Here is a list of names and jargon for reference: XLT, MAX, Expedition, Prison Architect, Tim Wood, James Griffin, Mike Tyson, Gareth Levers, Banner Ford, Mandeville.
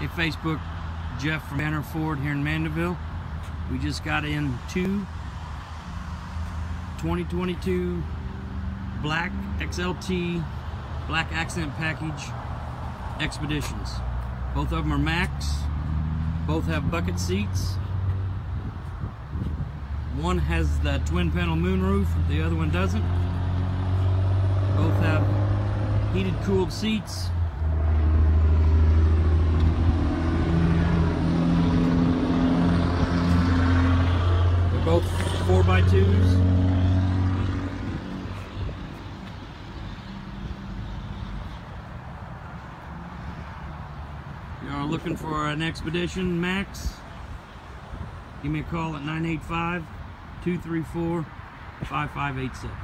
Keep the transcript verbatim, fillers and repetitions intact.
Hey Facebook, Jeff from Banner Ford here in Mandeville. We just got in two twenty twenty-two black X L T, black accent package Expeditions. Both of them are MAX, both have bucket seats. One has the twin panel moonroof, the other one doesn't. Both have heated, cooled seats. Both four by twos. If you are looking for an Expedition MAX, give me a call at nine eight five, two three four, five five eight six.